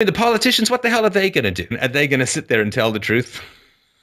The politicians, what the hell are they going to do? Are they going to sit there and tell the truth?